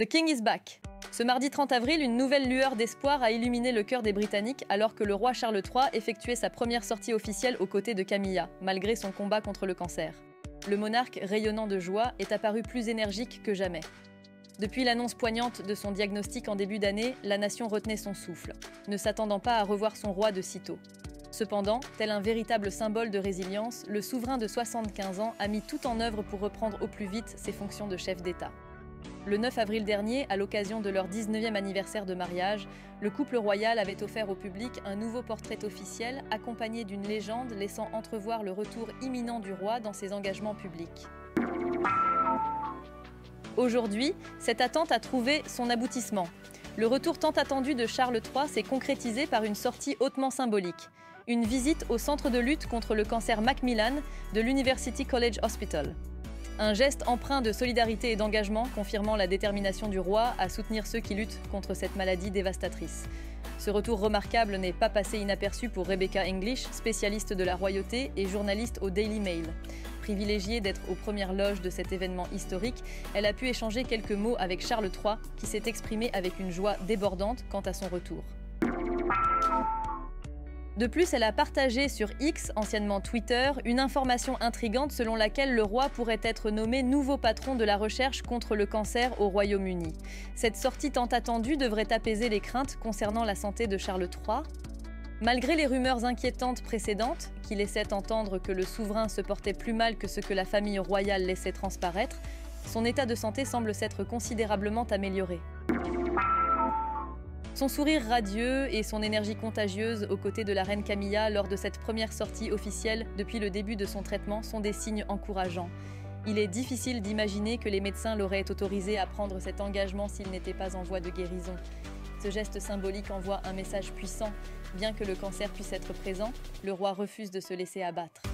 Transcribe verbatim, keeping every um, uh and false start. The King is back. Ce mardi trente avril, une nouvelle lueur d'espoir a illuminé le cœur des Britanniques alors que le roi Charles trois effectuait sa première sortie officielle aux côtés de Camilla, malgré son combat contre le cancer. Le monarque, rayonnant de joie, est apparu plus énergique que jamais. Depuis l'annonce poignante de son diagnostic en début d'année, la nation retenait son souffle, ne s'attendant pas à revoir son roi de si tôt. Cependant, tel un véritable symbole de résilience, le souverain de soixante-quinze ans a mis tout en œuvre pour reprendre au plus vite ses fonctions de chef d'État. Le neuf avril dernier, à l'occasion de leur dix-neuvième anniversaire de mariage, le couple royal avait offert au public un nouveau portrait officiel accompagné d'une légende laissant entrevoir le retour imminent du roi dans ses engagements publics. Aujourd'hui, cette attente a trouvé son aboutissement. Le retour tant attendu de Charles trois s'est concrétisé par une sortie hautement symbolique. Une visite au centre de lutte contre le cancer Macmillan de l'University College Hospital. Un geste empreint de solidarité et d'engagement confirmant la détermination du roi à soutenir ceux qui luttent contre cette maladie dévastatrice. Ce retour remarquable n'est pas passé inaperçu pour Rebecca English, spécialiste de la royauté et journaliste au Daily Mail. Privilégiée d'être aux premières loges de cet événement historique, elle a pu échanger quelques mots avec Charles trois, qui s'est exprimé avec une joie débordante quant à son retour. De plus, elle a partagé sur X, anciennement Twitter, une information intrigante selon laquelle le roi pourrait être nommé nouveau patron de la recherche contre le cancer au Royaume-Uni. Cette sortie tant attendue devrait apaiser les craintes concernant la santé de Charles trois. Malgré les rumeurs inquiétantes précédentes, qui laissaient entendre que le souverain se portait plus mal que ce que la famille royale laissait transparaître, son état de santé semble s'être considérablement amélioré. Son sourire radieux et son énergie contagieuse aux côtés de la reine Camilla lors de cette première sortie officielle depuis le début de son traitement sont des signes encourageants. Il est difficile d'imaginer que les médecins l'auraient autorisé à prendre cet engagement s'il n'était pas en voie de guérison. Ce geste symbolique envoie un message puissant. Bien que le cancer puisse être présent, le roi refuse de se laisser abattre.